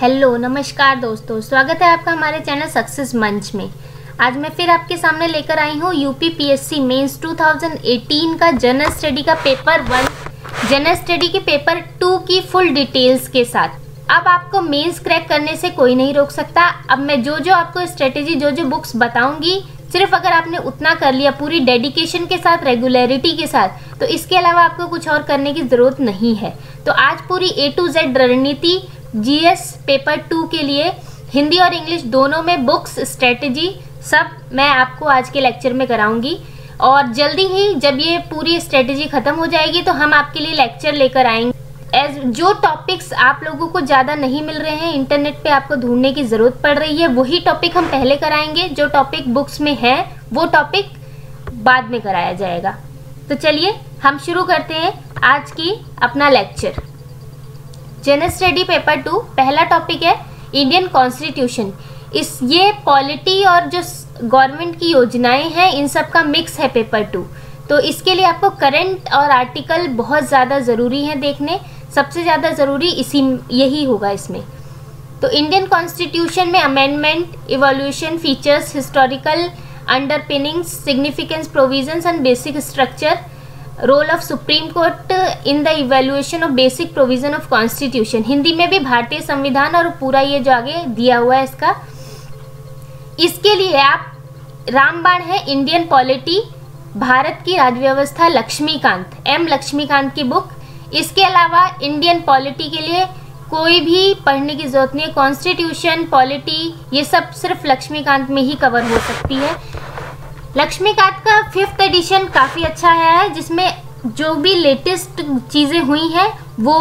Hello नमस्कार दोस्तों, स्वागत है आपका हमारे चैनल सक्सेस मंच में। आज मैं फिर आपके सामने लेकर आई हूँ यूपीपीएससी मेंस 2018 का जनरल स्टडी का पेपर 1, जनरल स्टडी के पेपर 2 की फुल डिटेल्स के साथ। अब आपको मेंस क्रैक करने से कोई नहीं रोक सकता। अब मैं जो आपको स्ट्रेटेजी जो बुक्स बताऊँगी, सिर्फ अगर आपने उतना कर लिया पूरी डेडिकेशन के साथ, रेगुलरिटी के साथ, तो इसके अलावा आपको कुछ और करने की ज़रूरत नहीं है। तो आज पूरी A to Z रणनीति GS पेपर 2 के लिए हिंदी और इंग्लिश दोनों में बुक्स, स्ट्रेटजी सब मैं आपको आज के लेक्चर में कराऊंगी। और जल्दी ही जब ये पूरी स्ट्रेटजी ख़त्म हो जाएगी तो हम आपके लिए लेक्चर लेकर आएंगे। जो टॉपिक्स आप लोगों को ज़्यादा नहीं मिल रहे हैं, इंटरनेट पे आपको ढूंढने की ज़रूरत पड़ रही है, वही टॉपिक हम पहले कराएंगे। जो टॉपिक बुक्स में है वो टॉपिक बाद में कराया जाएगा। तो चलिए हम शुरू करते हैं आज की अपना लेक्चर। जनरल स्टडी पेपर 2 पहला टॉपिक है इंडियन कॉन्स्टिट्यूशन। ये पॉलिटी और जो गवर्नमेंट की योजनाएँ हैं इन सब का मिक्स है पेपर 2। तो इसके लिए आपको करंट और आर्टिकल बहुत ज़्यादा ज़रूरी हैं देखने, सबसे ज़्यादा ज़रूरी यही होगा इसमें। तो इंडियन कॉन्स्टिट्यूशन में amendment, evolution, features, historical underpinnings, significance, provisions and basic structure, role of supreme court in the evaluation of basic provision of constitution. Hindi में भी भारतीय संविधान और पूरा ये जो आगे दिया हुआ है इसका, इसके लिए आप रामबाण है इंडियन पॉलिटी, भारत की राजव्यवस्था, लक्ष्मीकांत, M. लक्ष्मीकांत की बुक। इसके अलावा इंडियन पॉलिटी के लिए कोई भी पढ़ने की ज़रूरत नहीं है। कॉन्स्टिट्यूशन, पॉलिटी ये सब सिर्फ लक्ष्मीकांत में ही कवर हो सकती है। लक्ष्मीकांत का 5th एडिशन काफ़ी अच्छा है, जिसमें जो भी लेटेस्ट चीज़ें हुई हैं वो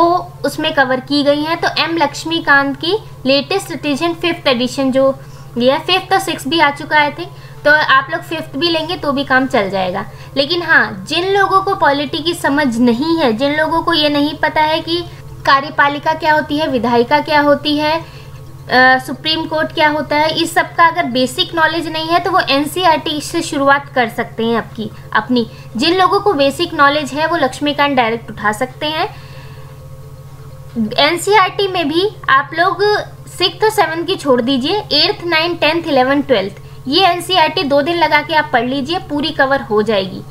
उसमें कवर की गई हैं। तो M. लक्ष्मीकांत की लेटेस्ट एडिशन 5th एडिशन जो लिया, 5th और 6th भी आ चुका है थे, तो आप लोग 5th भी लेंगे तो भी काम चल जाएगा। लेकिन हाँ, जिन लोगों को पॉलिटी की समझ नहीं है, जिन लोगों को ये नहीं पता है कि कार्यपालिका क्या होती है, विधायिका क्या होती है, सुप्रीम कोर्ट क्या होता है, इस सब का अगर बेसिक नॉलेज नहीं है तो वो NCERT से शुरुआत कर सकते हैं आपकी अपनी। जिन लोगों को बेसिक नॉलेज है वो लक्ष्मीकांत डायरेक्ट उठा सकते हैं। NCERT में भी आप लोग 6th और 7th की छोड़ दीजिए, 8th, 9th, 10th, 11th, 12th ये NCERT 2 दिन लगा के आप पढ़ लीजिए, पूरी कवर हो जाएगी।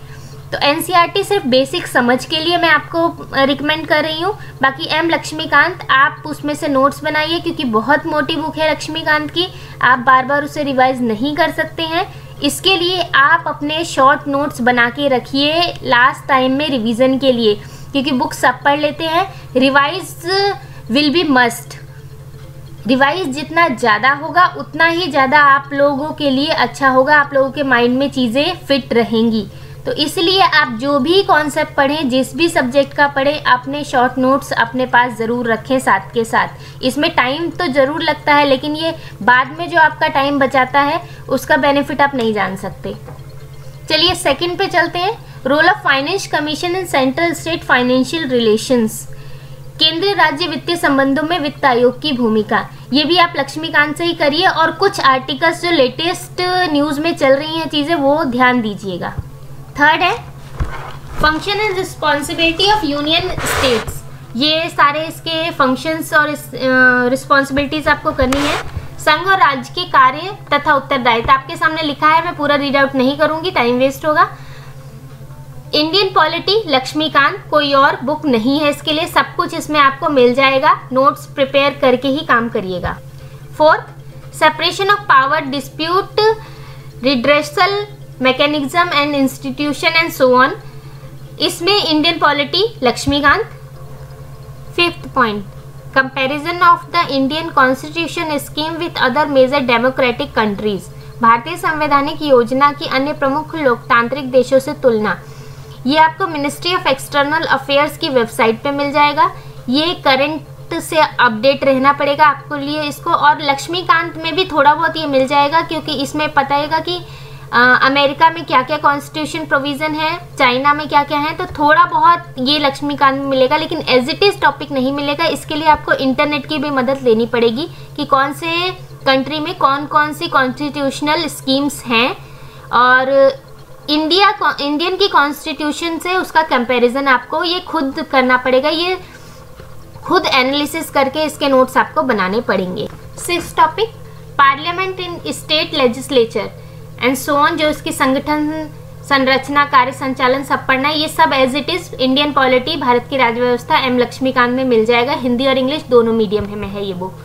तो NCERT सिर्फ बेसिक समझ के लिए मैं आपको रिकमेंड कर रही हूँ। बाकी M. लक्ष्मीकांत आप उसमें से नोट्स बनाइए, क्योंकि बहुत मोटी बुक है लक्ष्मीकांत की, आप बार बार उसे रिवाइज नहीं कर सकते हैं। इसके लिए आप अपने शॉर्ट नोट्स बना के रखिए लास्ट टाइम में रिविज़न के लिए, क्योंकि बुक सब पढ़ लेते हैं। Revise will be must. Revise जितना ज़्यादा होगा उतना ही ज़्यादा आप लोगों के लिए अच्छा होगा, आप लोगों के माइंड में चीज़ें फिट रहेंगी। तो इसलिए आप जो भी कॉन्सेप्ट पढ़ें, जिस भी सब्जेक्ट का पढ़ें, अपने शॉर्ट नोट्स अपने पास ज़रूर रखें साथ के साथ। इसमें टाइम तो ज़रूर लगता है, लेकिन ये बाद में जो आपका टाइम बचाता है उसका बेनिफिट आप नहीं जान सकते। चलिए 2nd पे चलते हैं, role of finance commission in central state financial relations. केंद्रीय राज्य वित्तीय संबंधों में वित्त आयोग की भूमिका। ये भी आप लक्ष्मीकांत से ही करिए, और कुछ आर्टिकल्स जो लेटेस्ट न्यूज़ में चल रही हैं चीज़ें, वो ध्यान दीजिएगा। 3rd है function and responsibility of union states. ये सारे इसके फंक्शंस और रिस्पॉन्सिबिलिटीज़ आपको करनी है। संघ और राज्य के कार्य तथा उत्तरदायित्व आपके सामने लिखा है, मैं पूरा रीड आउट नहीं करूँगी, टाइम वेस्ट होगा। इंडियन पॉलिटी लक्ष्मीकांत, कोई और बुक नहीं है इसके लिए, सब कुछ इसमें आपको मिल जाएगा। नोट्स प्रिपेयर करके ही काम करिएगा। 4th separation of power dispute, redressal mechanism and institution and so on, इसमें Indian polity Laxmikanth. 5th point comparison of the Indian constitution scheme with other major democratic countries, भारतीय संवैधानिक योजना की अन्य प्रमुख लोकतांत्रिक देशों से तुलना। ये आपको मिनिस्ट्री ऑफ एक्सटर्नल अफेयर्स की वेबसाइट पे मिल जाएगा। ये करंट से अपडेट रहना पड़ेगा आपको लिए इसको, और लक्ष्मीकांत में भी थोड़ा बहुत ये मिल जाएगा, क्योंकि इसमें पताएगा कि अमेरिका में क्या क्या कॉन्स्टिट्यूशन प्रोविज़न है, चाइना में क्या क्या है, तो थोड़ा बहुत ये लक्ष्मीकांत में मिलेगा, लेकिन एज इट इज़ टॉपिक नहीं मिलेगा। इसके लिए आपको इंटरनेट की भी मदद लेनी पड़ेगी कि कौन से कंट्री में कौन कौन सी कॉन्स्टिट्यूशनल स्कीम्स हैं, और इंडियन की कॉन्स्टिट्यूशन से उसका कंपैरिजन आपको ये खुद करना पड़ेगा। ये खुद एनालिसिस करके इसके नोट्स आपको बनाने पड़ेंगे। 6th topic parliament in state legislature and so on, जो इसकी संगठन संरचना कार्य संचालन सब पढ़ना है। ये सब as it is Indian polity Bharat की राज्य व्यवस्था एम लक्ष्मीकांत में मिल जाएगा, हिंदी और इंग्लिश दोनों मीडियम में है ये book.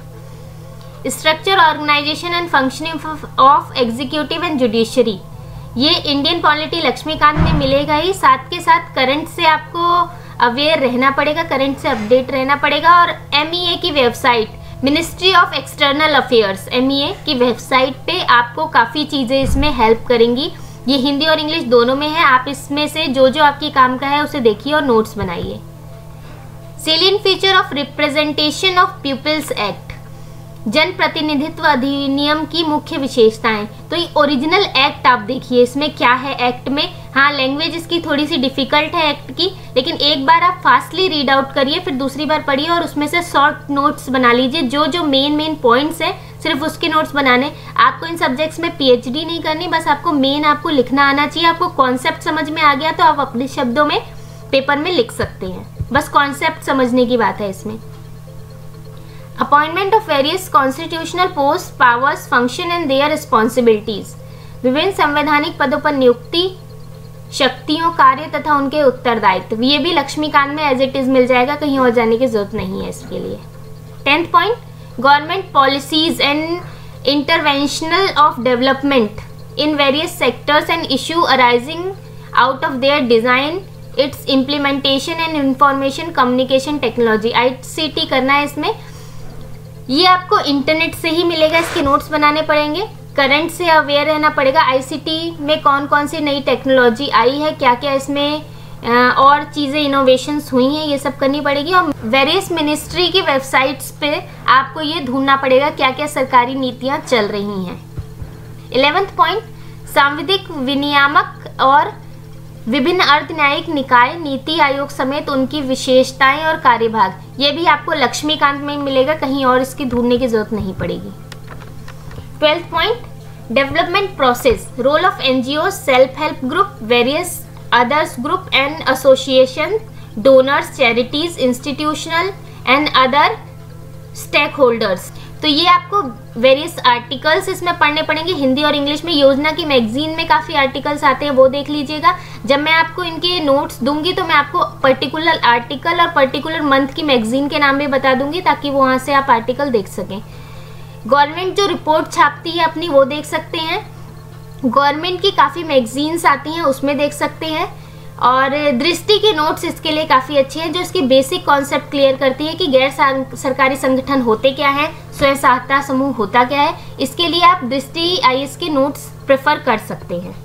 Structure organisation and functioning of executive and judiciary, ये इंडियन पॉलिटी लक्ष्मीकांत में मिलेगा ही, साथ के साथ करंट से आपको अवेयर रहना पड़ेगा, करंट से अपडेट रहना पड़ेगा। और एमईए की website ministry of external affairs MEA की वेबसाइट पे आपको काफ़ी चीज़ें इसमें हेल्प करेंगी। ये हिंदी और इंग्लिश दोनों में है, आप इसमें से जो जो आपके काम का है उसे देखिए और नोट्स बनाइए। Salient feature of representation of people's act, जनप्रतिनिधित्व अधिनियम की मुख्य विशेषताएं। तो ये ओरिजिनल एक्ट आप देखिए इसमें क्या है एक्ट में। हाँ, लैंग्वेज इसकी थोड़ी सी डिफिकल्ट है एक्ट की, लेकिन एक बार आप फास्टली रीड आउट करिए, फिर दूसरी बार पढ़िए और उसमें से शॉर्ट नोट्स बना लीजिए। जो जो मेन पॉइंट्स हैं सिर्फ उसके नोट्स बनाने। आपको इन सब्जेक्ट्स में पीएचडी नहीं करनी, बस आपको मेन आपको लिखना आना चाहिए। आपको कॉन्सेप्ट समझ में आ गया तो आप अपने शब्दों में पेपर में लिख सकते हैं, बस कॉन्सेप्ट समझने की बात है इसमें। Appointment of various constitutional post powers function and their responsibilities, विभिन्न संवैधानिक पदों पर नियुक्ति शक्तियों कार्य तथा उनके उत्तरदायित्व। ये भी लक्ष्मीकांत में एज इट इज मिल जाएगा, कहीं और जाने की जरूरत नहीं है इसके लिए। 10th point government policies and interventional of development in various sectors and issue arising out of their design its implementation and information communication technology, ICT करना है इसमें। ये आपको इंटरनेट से ही मिलेगा, इसके नोट्स बनाने पड़ेंगे, करंट से अवेयर रहना पड़ेगा। ICT में कौन कौन सी नई टेक्नोलॉजी आई है, क्या क्या इसमें और चीज़ें इनोवेशंस हुई हैं, ये सब करनी पड़ेगी। और वेरियस मिनिस्ट्री की वेबसाइट्स पे आपको ये ढूंढना पड़ेगा क्या क्या सरकारी नीतियाँ चल रही हैं। 11th पॉइंट सांविधिक विनियामक और विभिन्न अर्ध न्यायिक निकाय नीति आयोग समेत उनकी विशेषताएं और कार्यभाग, ये भी आपको लक्ष्मीकांत में मिलेगा, कहीं और इसकी ढूंढने की जरूरत नहीं पड़ेगी। 12th point development process role of NGOs self help group various others group and association donors charities institutional and other stakeholders. तो ये आपको वेरियस आर्टिकल्स इसमें पढ़ने पड़ेंगे हिंदी और इंग्लिश में। योजना की मैगजीन में काफ़ी आर्टिकल्स आते हैं, वो देख लीजिएगा। जब मैं आपको इनके नोट्स दूंगी तो मैं आपको पर्टिकुलर आर्टिकल और पर्टिकुलर मंथ की मैगजीन के नाम भी बता दूंगी, ताकि वहाँ से आप आर्टिकल देख सकें। गवर्नमेंट जो रिपोर्ट छापती है अपनी वो देख सकते हैं, गवर्नमेंट की काफ़ी मैगजीन्स आती हैं उसमें देख सकते हैं। और दृष्टि के नोट्स इसके लिए काफ़ी अच्छे हैं, जो इसके बेसिक कॉन्सेप्ट क्लियर करती है कि गैर सरकारी संगठन होते क्या हैं, स्वयं सहायता समूह होता क्या है। इसके लिए आप दृष्टि IAS के नोट्स प्रेफर कर सकते हैं।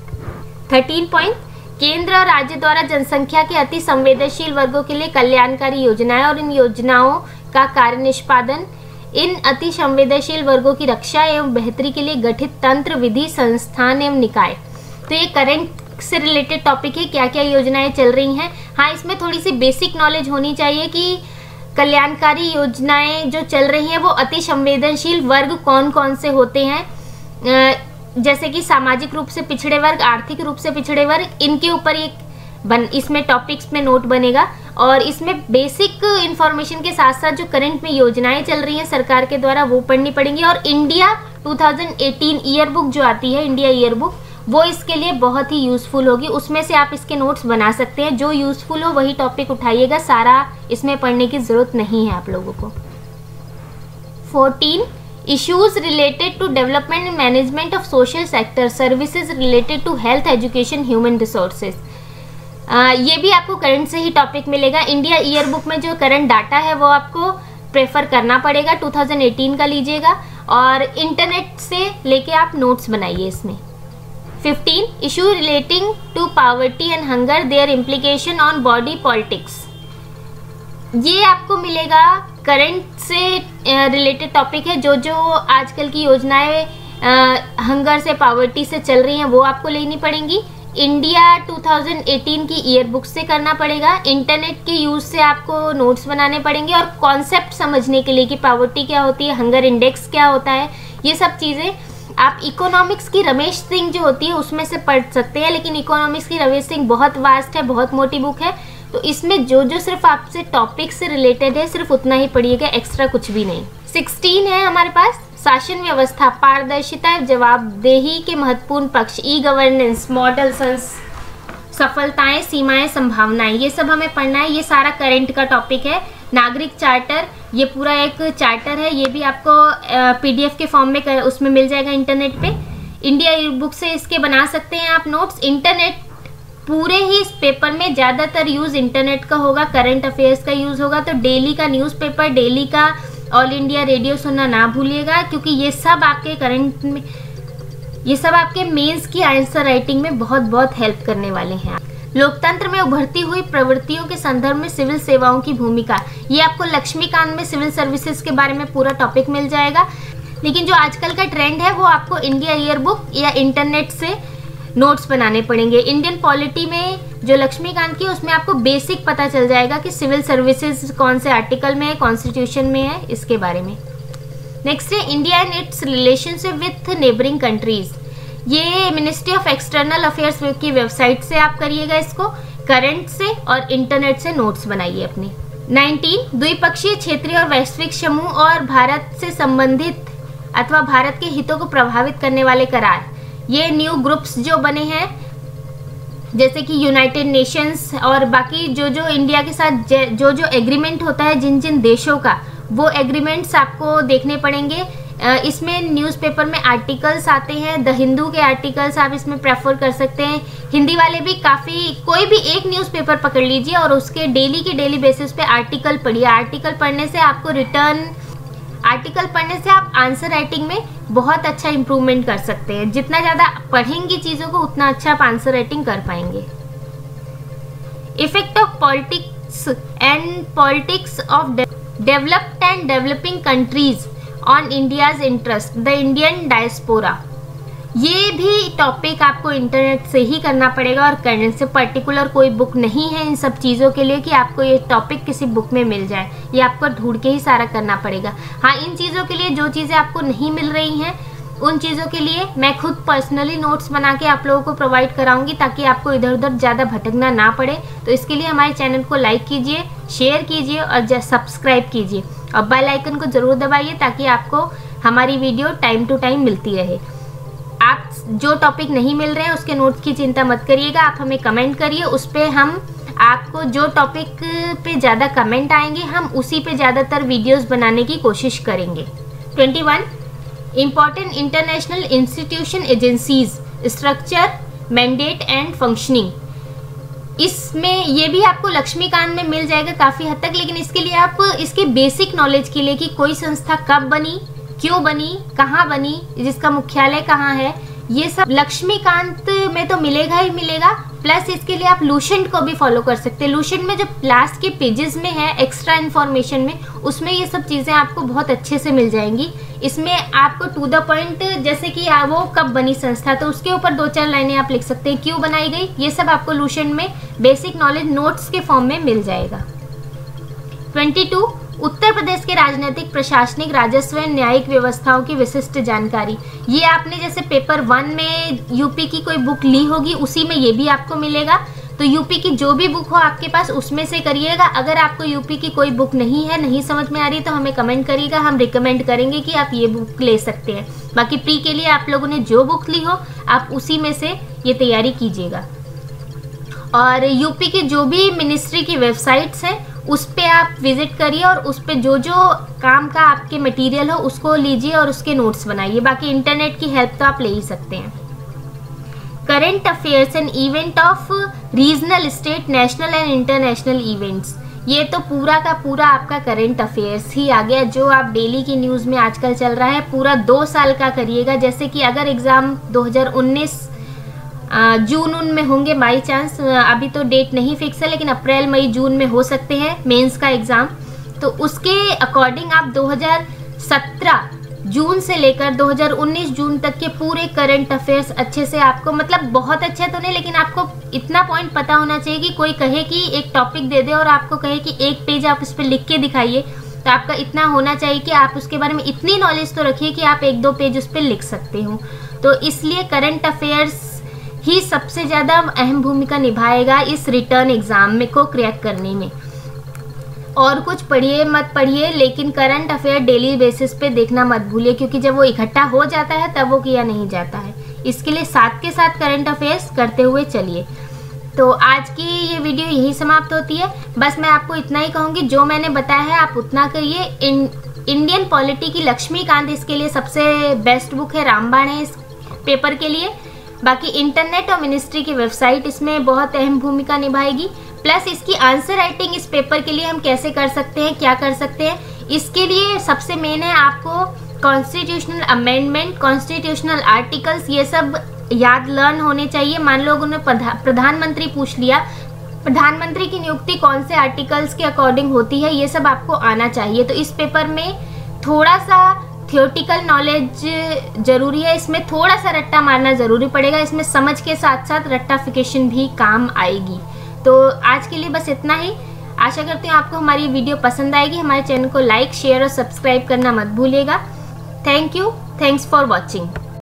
13 पॉइंट केंद्र और राज्य द्वारा जनसंख्या के अति संवेदनशील वर्गों के लिए कल्याणकारी योजनाएं और इन योजनाओं का कार्य निष्पादन, इन अति संवेदनशील वर्गों की रक्षा एवं बेहतरी के लिए गठित तंत्र विधि संस्थान एवं निकाय। तो ये करंट से रिलेटेड टॉपिक है, क्या क्या योजनाएं चल रही हैं। हाँ, इसमें थोड़ी सी बेसिक नॉलेज होनी चाहिए कि कल्याणकारी योजनाएं जो चल रही हैं वो अति संवेदनशील वर्ग कौन कौन से होते हैं, जैसे कि सामाजिक रूप से पिछड़े वर्ग, आर्थिक रूप से पिछड़े वर्ग, इनके ऊपर एक इसमें टॉपिक्स में नोट बनेगा। और इसमें बेसिक इन्फॉर्मेशन के साथ साथ जो करंट में योजनाएं चल रही हैं सरकार के द्वारा वो पढ़नी पड़ेंगी। और इंडिया 2018 ईयर बुक जो आती है, इंडिया ईयर बुक, वो इसके लिए बहुत ही यूज़फुल होगी, उसमें से आप इसके नोट्स बना सकते हैं। जो यूज़फुल हो वही टॉपिक उठाइएगा, सारा इसमें पढ़ने की ज़रूरत नहीं है आप लोगों को। 14 issues related to development and management of social sector services related to health education human resources, ये भी आपको करंट से ही टॉपिक मिलेगा। इंडिया ईयर बुक में जो करंट डाटा है वो आपको प्रेफर करना पड़ेगा, 2018 का लीजिएगा। और इंटरनेट से लेके आप नोट्स बनाइए इसमें। 15 issue relating to poverty and hunger their implication on body politics, ये आपको मिलेगा, करंट से रिलेटेड टॉपिक है। जो जो आजकल की योजनाएं हंगर से पावर्टी से चल रही हैं वो आपको लेनी पड़ेंगी, इंडिया 2018 की ईयर बुक से करना पड़ेगा। इंटरनेट के यूज से आपको नोट्स बनाने पड़ेंगे और कॉन्सेप्ट समझने के लिए कि पावर्टी क्या होती है, हंगर इंडेक्स क्या होता है, ये सब चीज़ें आप इकोनॉमिक्स की रमेश सिंह जो होती है उसमें से पढ़ सकते हैं। लेकिन इकोनॉमिक्स की रमेश सिंह बहुत वास्ट है, बहुत मोटी बुक है, तो इसमें जो जो सिर्फ आपसे टॉपिक से रिलेटेड है सिर्फ उतना ही पढ़िएगा, एक्स्ट्रा कुछ भी नहीं। 16 है हमारे पास शासन व्यवस्था, पारदर्शिता, जवाबदेही के महत्वपूर्ण पक्ष, ई गवर्नेंस, मॉडल, सफलताएं, सीमाएं, संभावनाएं, ये सब हमें पढ़ना है। ये सारा करंट का टॉपिक है। नागरिक चार्टर, ये पूरा एक चार्टर है, ये भी आपको पीडीएफ के फॉर्म में उसमें मिल जाएगा इंटरनेट पे। इंडिया ई बुक से इसके बना सकते हैं आप नोट्स। इंटरनेट पूरे ही इस पेपर में ज़्यादातर यूज़ इंटरनेट का होगा, करंट अफेयर्स का यूज़ होगा, तो डेली का न्यूज़पेपर, डेली का ऑल इंडिया रेडियो सुनना ना भूलिएगा, क्योंकि ये सब आपके करंट में, ये सब आपके मेंस की आंसर राइटिंग में बहुत बहुत हेल्प करने वाले हैं। लोकतंत्र में उभरती हुई प्रवृत्तियों के संदर्भ में सिविल सेवाओं की भूमिका, ये आपको लक्ष्मीकांत में सिविल सर्विसेज के बारे में पूरा टॉपिक मिल जाएगा। लेकिन जो आजकल का ट्रेंड है वो आपको इंडिया ईयर बुक या इंटरनेट से नोट्स बनाने पड़ेंगे। इंडियन पॉलिटी में जो लक्ष्मीकांत की, उसमें आपको बेसिक पता चल जाएगा कि सिविल सर्विसेज कौन से आर्टिकल में है, कॉन्स्टिट्यूशन में है, इसके बारे में। नेक्स्ट है India and its relationship with neighbouring countries, ये मिनिस्ट्री ऑफ एक्सटर्नल अफेयर्स की वेबसाइट से आप करिएगा इसको। करंट से और इंटरनेट से नोट्स बनाइए अपने। 19 द्विपक्षीय, क्षेत्रीय और वैश्विक समूह और भारत से संबंधित अथवा भारत के हितों को प्रभावित करने वाले करार, ये न्यू ग्रुप्स जो बने हैं जैसे कि यूनाइटेड नेशंस और बाकी जो जो इंडिया के साथ जो जो एग्रीमेंट होता है जिन जिन देशों का, वो एग्रीमेंट्स आपको देखने पड़ेंगे। इसमें न्यूज़पेपर में आर्टिकल्स आते हैं, द हिंदू के आर्टिकल्स आप इसमें प्रेफर कर सकते हैं। हिंदी वाले भी काफ़ी, कोई भी एक न्यूज़पेपर पकड़ लीजिए और उसके डेली के डेली बेसिस पे आर्टिकल पढ़िए। आर्टिकल पढ़ने से आपको रिटर्न, आर्टिकल पढ़ने से आप आंसर राइटिंग में बहुत अच्छा इम्प्रूवमेंट कर सकते हैं। जितना ज़्यादा पढ़ेंगी चीज़ों को उतना अच्छा आप आंसर राइटिंग कर पाएंगे। Effect of politics and politics of developed and developing countries on India's interest, the Indian diaspora, ये भी टॉपिक आपको इंटरनेट से ही करना पड़ेगा और करंट से। पर्टिकुलर कोई बुक नहीं है इन सब चीज़ों के लिए कि आपको ये टॉपिक किसी बुक में मिल जाए, ये आपको ढूंढ के ही सारा करना पड़ेगा। हाँ, इन चीज़ों के लिए जो चीज़ें आपको नहीं मिल रही हैं उन चीज़ों के लिए मैं खुद पर्सनली नोट्स बना के आप लोगों को प्रोवाइड कराऊंगी, ताकि आपको इधर उधर ज़्यादा भटकना ना पड़े। तो इसके लिए हमारे चैनल को लाइक कीजिए, शेयर कीजिए और सब्सक्राइब कीजिए और बेल आइकन को ज़रूर दबाइए, ताकि आपको हमारी वीडियो टाइम टू टाइम मिलती रहे। आप जो टॉपिक नहीं मिल रहे हैं उसके नोट्स की चिंता मत करिएगा, आप हमें कमेंट करिए, उस पर हम आपको जो टॉपिक पे ज़्यादा कमेंट आएंगे हम उसी पे ज़्यादातर वीडियोज़ बनाने की कोशिश करेंगे। 21 important international institution, agencies, structure, mandate and functioning, इसमें ये भी आपको लक्ष्मीकांत में मिल जाएगा काफ़ी हद तक। लेकिन इसके लिए आप इसके बेसिक नॉलेज के लिए कि कोई संस्था कब बनी, क्यों बनी, कहाँ बनी, जिसका मुख्यालय कहाँ है, ये सब लक्ष्मीकांत में तो मिलेगा ही मिलेगा। प्लस इसके लिए आप लूसेंट को भी फॉलो कर सकते हैं। लूसेंट में जो लास्ट के पेजेस में है एक्स्ट्रा इन्फॉर्मेशन में, उसमें ये सब चीज़ें आपको बहुत अच्छे से मिल जाएंगी। इसमें आपको टू द पॉइंट, जैसे कि वो कब बनी संस्था, तो उसके ऊपर 2-4 लाइनें आप लिख सकते हैं, क्यों बनाई गई, ये सब आपको लूसेंट में बेसिक नॉलेज नोट्स के फॉर्म में मिल जाएगा। 22 उत्तर प्रदेश के राजनीतिक, प्रशासनिक, राजस्व एवं न्यायिक व्यवस्थाओं की विशिष्ट जानकारी, ये आपने जैसे पेपर 1 में यूपी की कोई बुक ली होगी उसी में ये भी आपको मिलेगा। तो यूपी की जो भी बुक हो आपके पास उसमें से करिएगा। अगर आपको यूपी की कोई बुक नहीं है, नहीं समझ में आ रही, तो हमें कमेंट करिएगा, हम रिकमेंड करेंगे कि आप ये बुक ले सकते हैं। बाकी प्री के लिए आप लोगों ने जो बुक ली हो आप उसी में से ये तैयारी कीजिएगा। और यूपी की जो भी मिनिस्ट्री की वेबसाइट्स हैं उस पे आप विज़िट करिए और उस पे जो जो काम का आपके मटेरियल हो उसको लीजिए और उसके नोट्स बनाइए। बाकी इंटरनेट की हेल्प तो आप ले ही सकते हैं। Current affairs and event of regional, state, national and international events, ये तो पूरा का पूरा आपका करंट अफेयर्स ही आ गया, जो आप डेली की न्यूज़ में आजकल चल रहा है। पूरा 2 साल का करिएगा, जैसे कि अगर एग्ज़ाम 2019 जून उन में होंगे बाई चांस, अभी तो डेट नहीं फिक्स है, लेकिन अप्रैल मई जून में हो सकते हैं मेंस का एग्ज़ाम, तो उसके अकॉर्डिंग आप 2017 जून से लेकर 2019 जून तक के पूरे करंट अफेयर्स अच्छे से आपको, मतलब बहुत अच्छे तो नहीं, लेकिन आपको इतना पॉइंट पता होना चाहिए कि कोई कहे कि एक टॉपिक दे दे और आपको कहे कि एक पेज आप उस पर लिख के दिखाइए, तो आपका इतना होना चाहिए कि आप उसके बारे में इतनी नॉलेज तो रखिए कि आप 1-2 पेज उस पर लिख सकते हो। तो इसलिए करंट अफेयर्स ही सबसे ज़्यादा अहम भूमिका निभाएगा इस रिटर्न एग्ज़ाम में को क्रैक करने में। और कुछ पढ़िए मत पढ़िए, लेकिन करंट अफेयर डेली बेसिस पे देखना मत भूलिए, क्योंकि जब वो इकट्ठा हो जाता है तब वो किया नहीं जाता है। इसके लिए साथ के साथ करंट अफेयर्स करते हुए चलिए। तो आज की ये वीडियो यही समाप्त होती है। बस मैं आपको इतना ही कहूँगी, जो मैंने बताया है आप उतना करिए। इंडियन पॉलिटी की लक्ष्मीकांत इसके लिए सबसे बेस्ट बुक है, रामबाण है इस पेपर के लिए। बाकी इंटरनेट और मिनिस्ट्री की वेबसाइट इसमें बहुत अहम भूमिका निभाएगी। प्लस इसकी आंसर राइटिंग इस पेपर के लिए हम कैसे कर सकते हैं, क्या कर सकते हैं, इसके लिए सबसे मेन है आपको कॉन्स्टिट्यूशनल अमेंडमेंट, कॉन्स्टिट्यूशनल आर्टिकल्स, ये सब याद लर्न होने चाहिए। मान लो उन्होंने प्रधानमंत्री पूछ लिया, प्रधानमंत्री की नियुक्ति कौन से आर्टिकल्स के अकॉर्डिंग होती है, ये सब आपको आना चाहिए। तो इस पेपर में थोड़ा सा थियोरटिकल नॉलेज ज़रूरी है, इसमें थोड़ा सा रट्टा मारना ज़रूरी पड़ेगा, इसमें समझ के साथ साथ रट्टाफिकेशन भी काम आएगी। तो आज के लिए बस इतना ही। आशा करती हूँ आपको हमारी वीडियो पसंद आएगी। हमारे चैनल को लाइक, शेयर और सब्सक्राइब करना मत भूलिएगा। Thank you, thanks for watching.